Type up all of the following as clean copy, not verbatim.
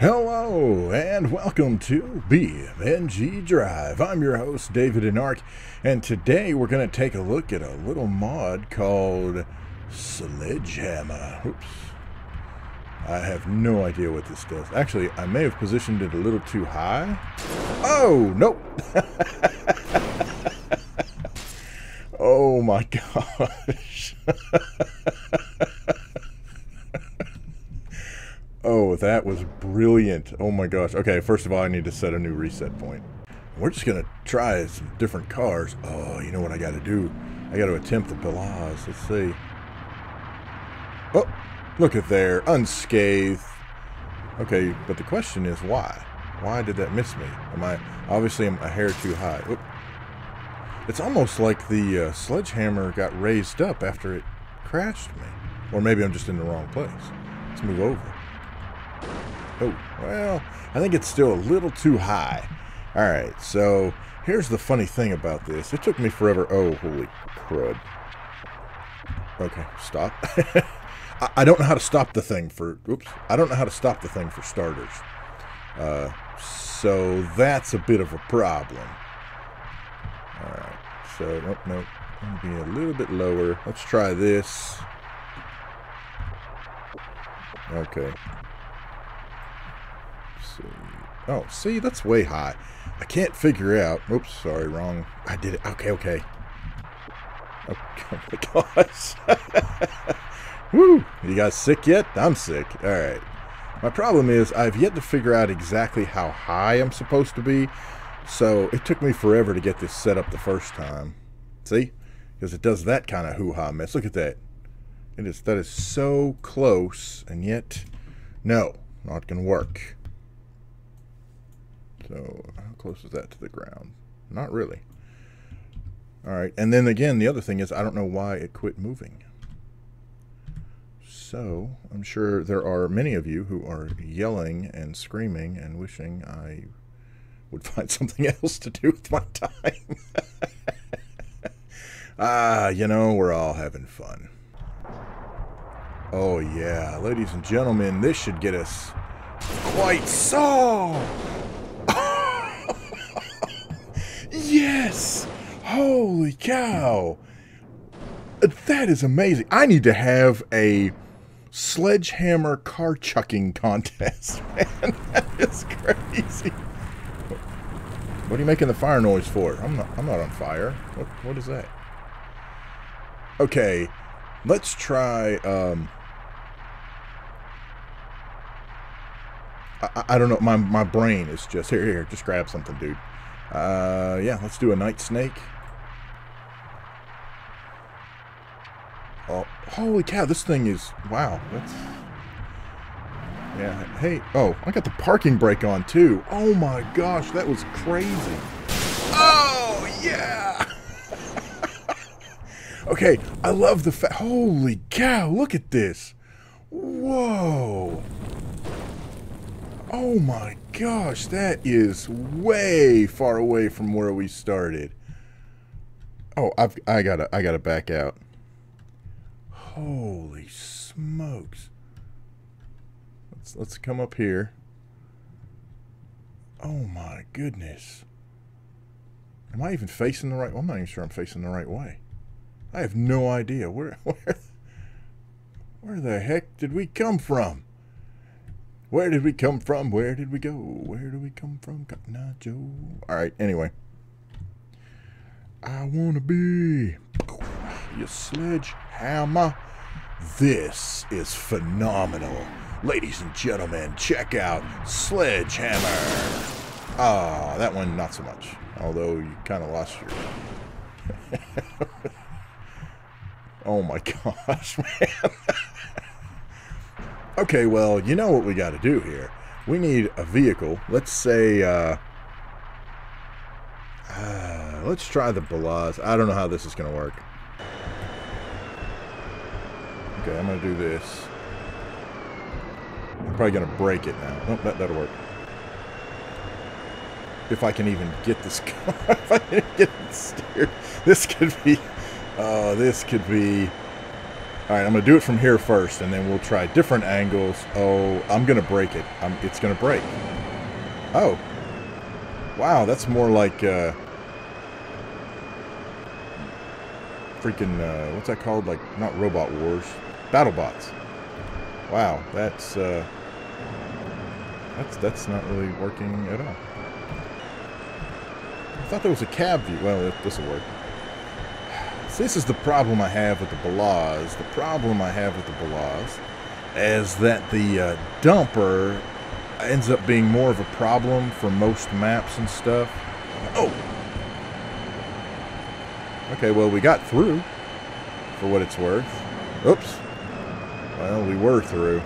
Hello and welcome to BeamNG Drive. I'm your host David Inark, and today we're going to take a look at a little mod called Sledgehammer. Oops. I have no idea what this does. Actually, I may have positioned it a little too high. Oh, nope. Oh my gosh. Oh, that was brilliant. Oh my gosh. Okay, first of all, I need to set a new reset point. We're just going to try some different cars. Oh, you know what I got to do? I got to attempt the Belaz. Let's see. Oh, look at there. Unscathed. Okay, but the question is why? Why did that miss me? Obviously I'm a hair too high. Oop. It's almost like the sledgehammer got raised up after it crashed me. Or maybe I'm just in the wrong place. Let's move over. Oh, well, I think it's still a little too high. All right, so here's the funny thing about this. It took me forever. Oh, holy crud. Okay, stop. I don't know how to stop the thing for, oops. I don't know how to stop the thing for starters. So that's a bit of a problem. All right, so, nope, nope. Be a little bit lower. Let's try this. Okay. Oh, see, that's way high. I can't figure out. Oops, sorry, wrong. I did it. Okay, okay. Oh my gosh. Woo! You guys sick yet? I'm sick. All right. My problem is I've yet to figure out exactly how high I'm supposed to be, so it took me forever to get this set up the first time. See? Because it does that kind of hoo-ha mess. Look at that. That is so close, and yet, no, not gonna work. So how close is that to the ground? Not really. All right, and then again, the other thing is I don't know why it quit moving. So I'm sure there are many of you who are yelling and screaming and wishing I would find something else to do with my time. You know, we're all having fun. Oh yeah, ladies and gentlemen, this should get us quite so. Yes! Holy cow! That is amazing. I need to have a sledgehammer car chucking contest, man. That is crazy. What are you making the fire noise for? I'm not on fire. What is that? Okay, let's try I don't know, my brain is just here, just grab something, dude. Yeah, let's do a night snake. Oh, holy cow, this thing is, wow, that's, yeah, hey, oh, I got the parking brake on too. Oh my gosh, that was crazy. Oh, yeah. Okay, I love the fact, holy cow, look at this. Whoa. Oh my gosh, that is way far away from where we started. Oh, I gotta back out. Holy smokes. Let's come up here. Oh my goodness. Am I even facing the right way? I'm not even sure I'm facing the right way. I have no idea where the heck did we come from? Where did we come from? Where did we go? Where do we come from? Cotton Eye Joe. All right, anyway. I want to be your sledgehammer. This is phenomenal. Ladies and gentlemen, check out Sledgehammer. Ah, that one, not so much. Although you kind of lost your... Oh my gosh, man. Okay, well, you know what we got to do here. We need a vehicle. Let's say, let's try the Belaz. I don't know how this is going to work. Okay, I'm going to do this. I'm probably going to break it now. Nope, that'll work. If I can even get this car, if I can get it steered, this could be All right, I'm going to do it from here first, and then we'll try different angles. Oh, I'm going to break it. It's going to break. Oh. Wow, that's more like... freaking... what's that called? Like, not Robot Wars. Battlebots. Wow, That's not really working at all. I thought there was a cab view. Well, this will work. So this is the problem I have with the Belaz. The problem I have with the Belaz is that the dumper ends up being more of a problem for most maps and stuff. Oh! Okay, well, we got through, for what it's worth. Oops. Well, we were through.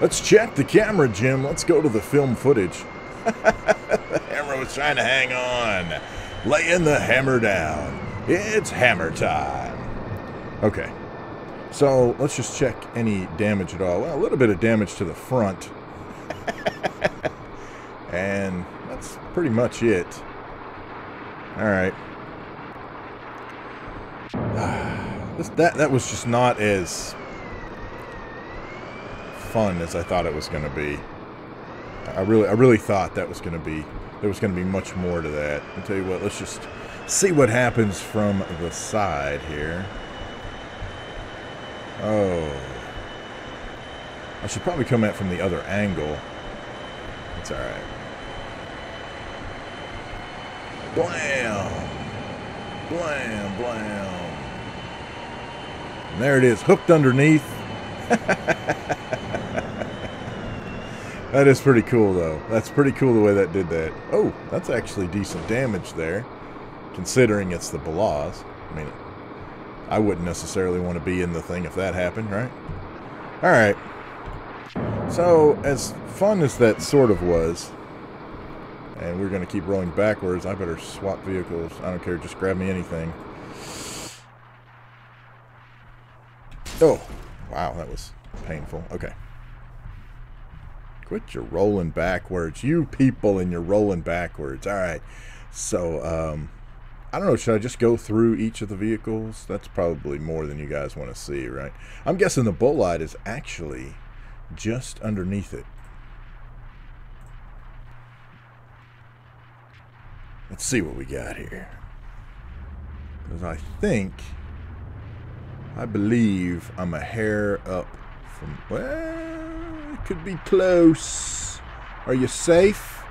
Let's check the camera, Jim. Let's go to the film footage. The hammer was trying to hang on. Laying the hammer down. It's hammer time. Okay. So, let's just check any damage at all. Well, a little bit of damage to the front. And that's pretty much it. Alright. That was just not as... fun as I thought it was going to be. I really thought that was going to be, there was going to be much more to that. I'll tell you what, let's just see what happens from the side here. Oh. I should probably come at from the other angle. It's alright. Blam! Blam, blam. And there it is, hooked underneath. That is pretty cool, though. That's pretty cool the way that did that. Oh, that's actually decent damage there, considering it's the Belaz. I mean, I wouldn't necessarily want to be in the thing if that happened, right? All right. So, as fun as that sort of was, and we're going to keep rolling backwards, I better swap vehicles. I don't care. Just grab me anything. Oh, wow, that was painful. Okay. Quit your rolling backwards. You people and your rolling backwards. All right. So, I don't know. Should I just go through each of the vehicles? That's probably more than you guys want to see, right? I'm guessing the Belaz is actually just underneath it. Let's see what we got here. Because I believe I'm a hair up from... well... could be close. Are you safe?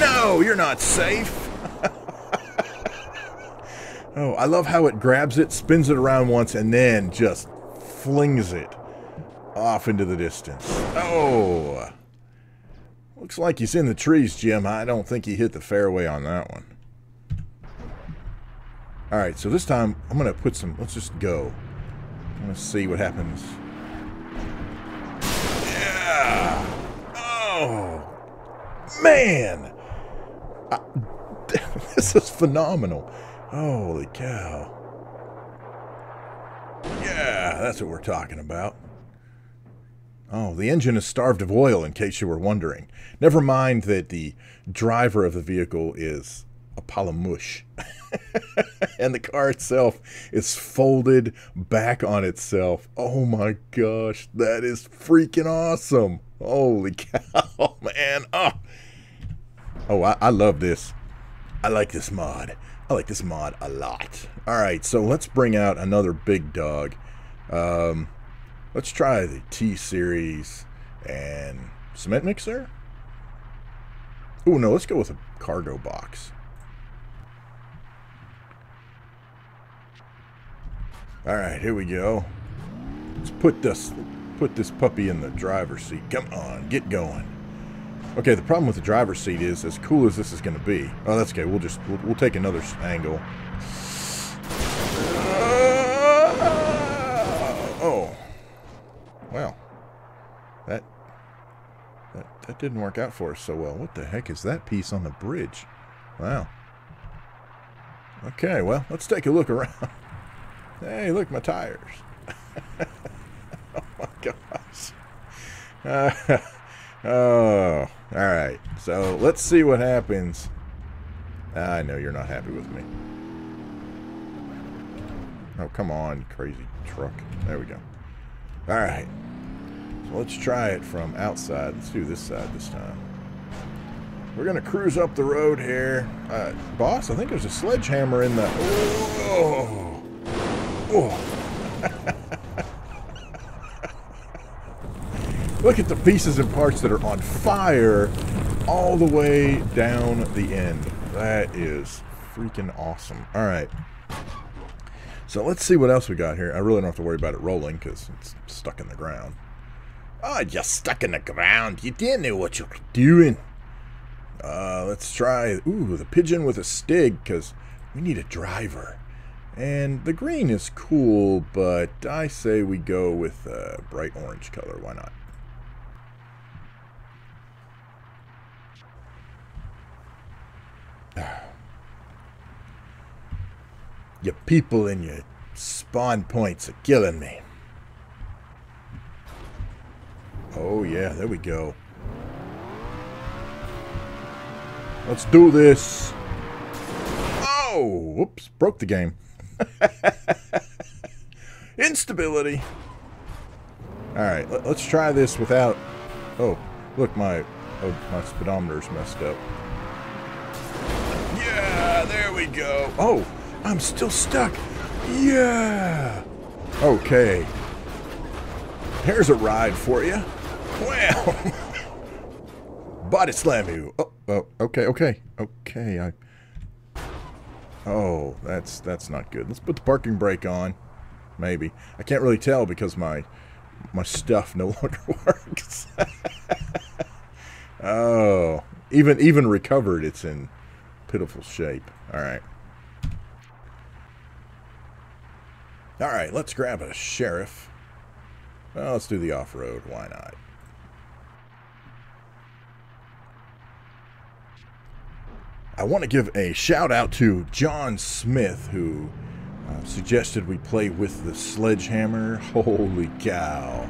No, you're not safe. Oh, I love how it grabs it, spins it around once, and then just flings it off into the distance. Oh, looks like he's in the trees, Jim. I don't think he hit the fairway on that one. All right, so this time I'm gonna put some... let's just go. I'm gonna see what happens. Oh, man. This is phenomenal. Holy cow. Yeah, that's what we're talking about. Oh, the engine is starved of oil, in case you were wondering. Never mind that the driver of the vehicle is a pile of mush. And the car itself is folded back on itself. Oh my gosh, that is freaking awesome. Holy cow, man. Oh, I love this. I like this mod. I like this mod a lot. All right, so let's bring out another big dog. Let's try the T-Series and cement mixer. Oh, no, let's go with a cargo box. All right, here we go. Let's put this puppy in the driver's seat. Come on, get going. Okay, the problem with the driver's seat is, as cool as this is going to be... oh, that's okay. We'll take another angle. Oh, well, that didn't work out for us so well. What the heck is that piece on the bridge? Wow. Okay, well, let's take a look around. Hey, look, my tires. Oh, my gosh. Oh, all right. So, let's see what happens. I know you're not happy with me. Oh, come on, crazy truck. There we go. All right, so let's try it from outside. Let's do this side this time. We're gonna cruise up the road here. Boss, I think there's a sledgehammer in the... Oh! Oh. Look at the pieces and parts that are on fire all the way down the end. That is freaking awesome. All right. So let's see what else we got here. I really don't have to worry about it rolling because it's stuck in the ground. Oh, you're stuck in the ground. You didn't know what you were doing. Let's try, ooh, the pigeon with a stig, because we need a driver. And the green is cool, but I say we go with a bright orange color. Why not? Your people and your spawn points are killing me. Oh yeah, there we go. Let's do this. Oh, whoops, broke the game. Instability. All right, let's try this without... Oh, look, my speedometer's messed up. Yeah, there we go. Oh, I'm still stuck. Yeah. Okay. Here's a ride for you. Wow. Body slam you. Oh. Oh, okay. Oh, that's not good. Let's put the parking brake on. Maybe. I can't really tell because my stuff no longer works. Oh, even recovered, it's in pitiful shape. All right. All right, let's grab a sheriff. Well, let's do the off-road. Why not? I want to give a shout out to John Smith, who suggested we play with the sledgehammer. Holy cow.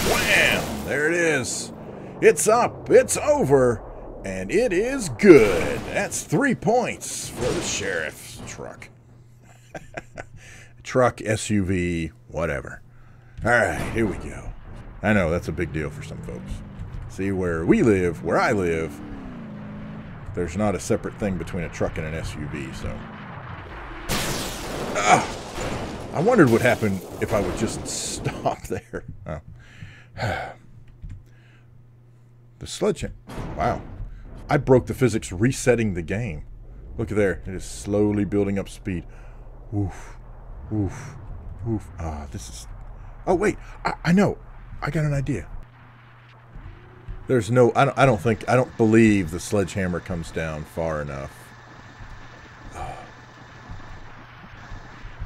Wham! There it is. It's up, it's over, and it is good. That's 3 points for the sheriff's truck. Truck, SUV, whatever. All right, here we go. I know, that's a big deal for some folks. See, where we live, where I live, there's not a separate thing between a truck and an SUV, so... Ah, I wondered what happened if I would just stop there. Oh. The sledgehammer. Wow. I broke the physics resetting the game. Look at there. It is slowly building up speed. Oof. Oof. Oof. Ah, this is... Oh, wait. I know. I got an idea. There's no, I don't believe the sledgehammer comes down far enough. Oh.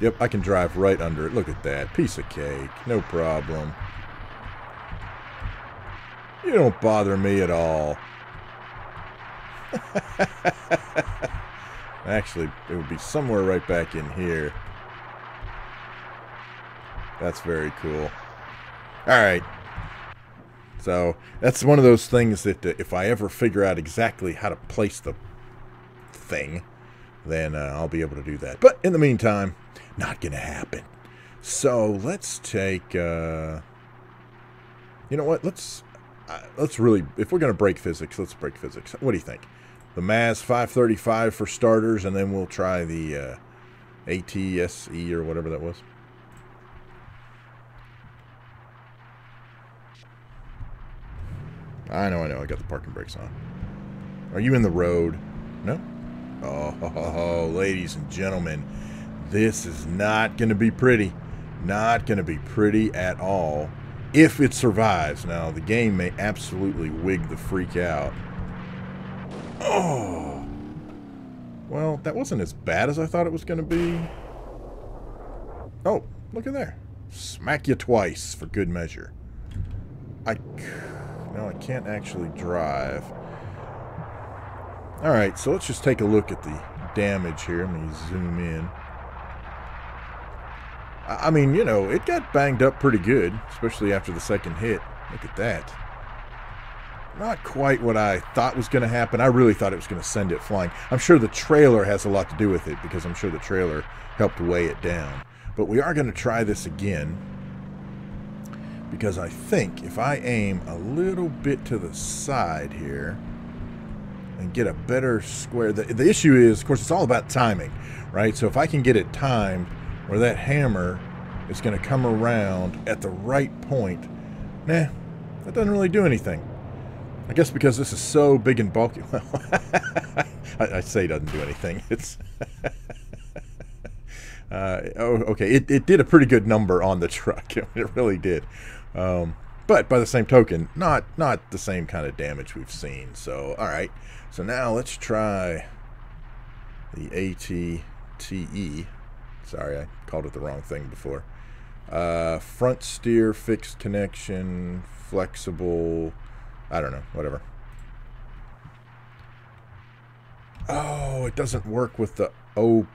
Yep, I can drive right under it. Look at that. Piece of cake. No problem. You don't bother me at all. Actually, it would be somewhere right back in here. That's very cool. All right. So that's one of those things that if I ever figure out exactly how to place the thing, then I'll be able to do that. But in the meantime, not going to happen. So let's take, you know what? Let's really, if we're going to break physics, let's break physics. What do you think? The MAZ-535 for starters, and then we'll try the ATSE or whatever that was. I know, I got the parking brakes on. Are you in the road? No? Oh, ladies and gentlemen, this is not going to be pretty. Not going to be pretty at all, if it survives. Now, the game may absolutely wig the freak out. Oh! Well, that wasn't as bad as I thought it was going to be. Oh, look at there. Smack you twice for good measure. No, I can't actually drive. All right, so let's just take a look at the damage here. Let me zoom in. I mean, you know, it got banged up pretty good, especially after the second hit. Look at that. Not quite what I thought was going to happen. I really thought it was going to send it flying. I'm sure the trailer has a lot to do with it, because I'm sure the trailer helped weigh it down. But we are going to try this again. because I think if I aim a little bit to the side here and get a better square, the issue is, of course, it's all about timing, right? So if I can get it timed where that hammer is going to come around at the right point, nah, that doesn't really do anything. I guess because this is so big and bulky. Well, I say it doesn't do anything. It's okay. It did a pretty good number on the truck. It really did. But by the same token, not the same kind of damage we've seen. So all right. So now let's try the AT-TE. Sorry, I called it the wrong thing before. Front steer, fixed connection, flexible. I don't know, whatever. Oh, it doesn't work with the, oh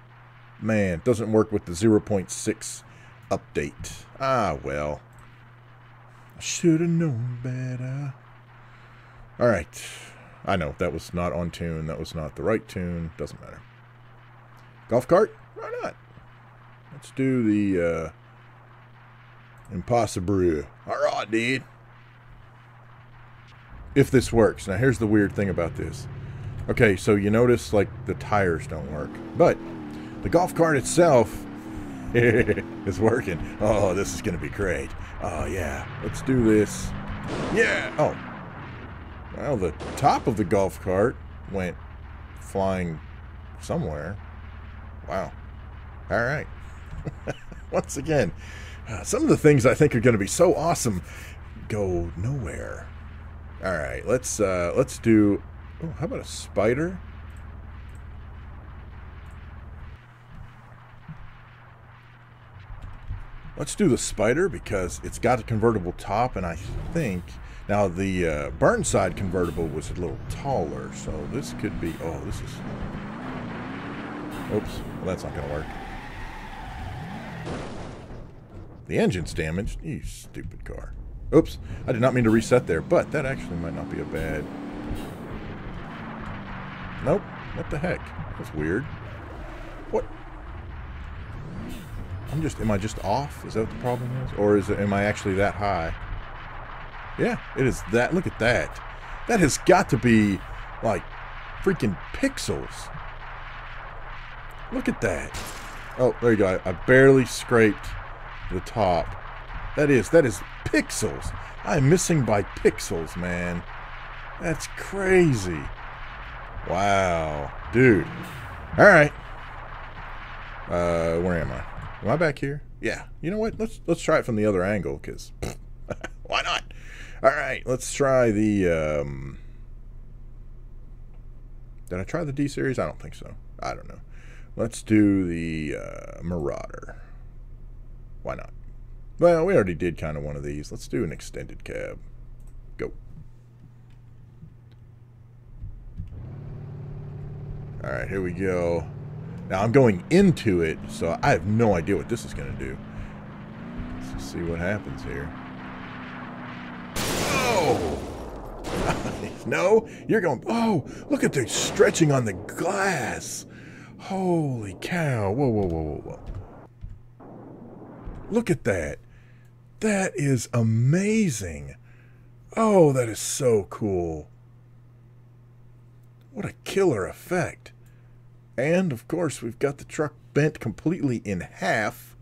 man, it doesn't work with the 0.6 update. Ah, well. I should have known better. All right. I know, that was not on tune. That was not the right tune. Doesn't matter. Golf cart? Why not? Let's do the Impossible. All right, dude. If this works. Now here's the weird thing about this. Okay, so you notice like the tires don't work, but the golf cart itself is working. Oh, this is gonna be great. Oh yeah, let's do this. Yeah, oh. Well, the top of the golf cart went flying somewhere. Wow, all right. Once again, some of the things I think are gonna be so awesome go nowhere. All right, let's do. Oh, how about a spider? Let's do the spider because it's got a convertible top, and I think now the Burnside convertible was a little taller, so this could be. Oh, this is. Oops, well, that's not gonna work. The engine's damaged. You stupid car. Oops, I did not mean to reset there, but that actually might not be a bad... Nope, what the heck? That's weird. What? Am I just off? Is that what the problem is? Or am I actually that high? Yeah, it is that. Look at that. That has got to be, like, freaking pixels. Look at that. Oh, there you go. I barely scraped the top. That is pixels. I'm missing by pixels, man. That's crazy. Wow, dude. All right. Where am I? Am I back here? Yeah. You know what? Let's try it from the other angle, because why not? All right. Let's try the, did I try the D-Series? I don't think so. I don't know. Let's do the Marauder. Why not? Well, we already did kind of one of these. Let's do an extended cab. Go. All right, here we go. Now I'm going into it, so I have no idea what this is going to do. Let's just see what happens here. Oh! No, you're going... Oh, look at the stretching on the glass. Holy cow. Whoa, whoa, whoa, whoa, whoa. Look at that. That is amazing. Oh, that is so cool. What a killer effect. And, of course, we've got the truck bent completely in half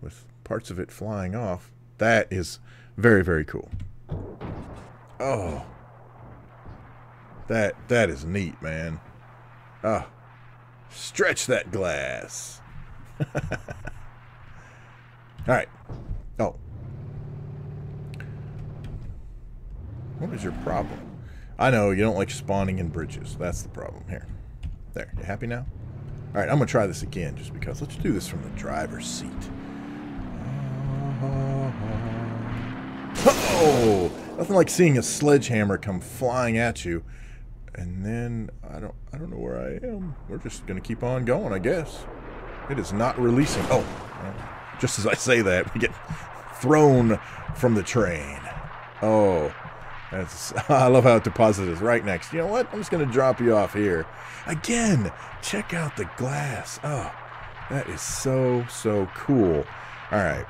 with parts of it flying off. That is very, very cool. Oh. That is neat, man. Ah. Stretch that glass. All right. Oh. What is your problem? I know, you don't like spawning in bridges. That's the problem. Here. There. You happy now? All right, I'm going to try this again just because. Let's do this from the driver's seat. Oh! Nothing like seeing a sledgehammer come flying at you. And then, I don't know where I am. We're just going to keep on going, I guess. It is not releasing. Oh. Just as I say that, we get thrown from the train. Oh, that's, I love how it deposited us right next. You know what? I'm just going to drop you off here. Again, check out the glass. Oh, that is so, so cool. All right.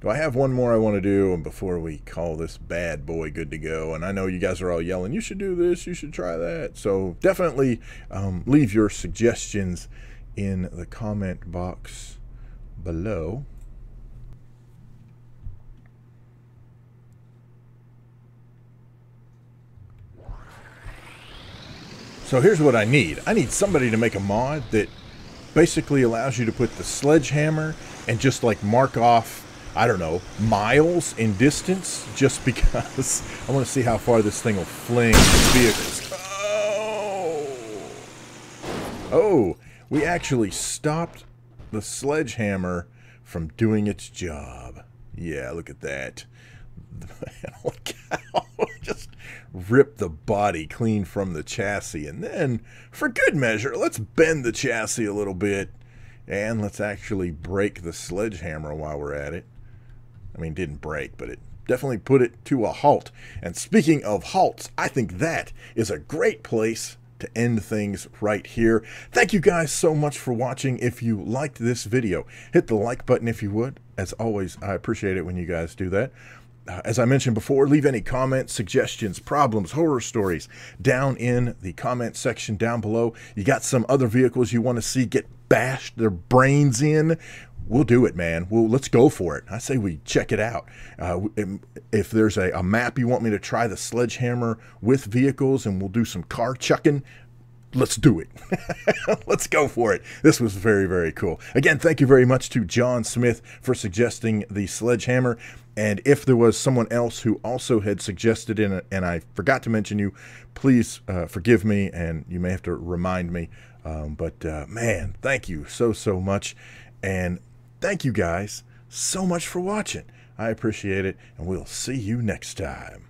Do I have one more I want to do before we call this bad boy good to go? And I know you guys are all yelling, you should do this, you should try that. So definitely leave your suggestions in the comment box below. So here's what I need. I need somebody to make a mod that basically allows you to put the sledgehammer and just like mark off, I don't know, miles in distance, just because I want to see how far this thing will fling vehicles. Oh, we actually stopped the sledgehammer from doing its job. Yeah, look at that. Just rip the body clean from the chassis, and then for good measure let's bend the chassis a little bit and let's actually break the sledgehammer while we're at it. I mean, didn't break, but it definitely put it to a halt. And speaking of halts, I think that is a great place to end things right here. Thank you guys so much for watching. If you liked this video, hit the like button if you would. As always, I appreciate it when you guys do that. As I mentioned before, leave any comments, suggestions, problems, horror stories down in the comment section down below. You got some other vehicles you want to see get bashed their brains in? We'll do it, man. Well, let's go for it. I say we check it out. If there's a map you want me to try the sledgehammer with vehicles and we'll do some car chucking, let's do it. Let's go for it. This was very, very cool. Again, thank you very much to John Smith for suggesting the sledgehammer. And if there was someone else who also had suggested it and I forgot to mention you, please forgive me, and you may have to remind me. Man, thank you so, so much. And thank you guys so much for watching. I appreciate it, and we'll see you next time.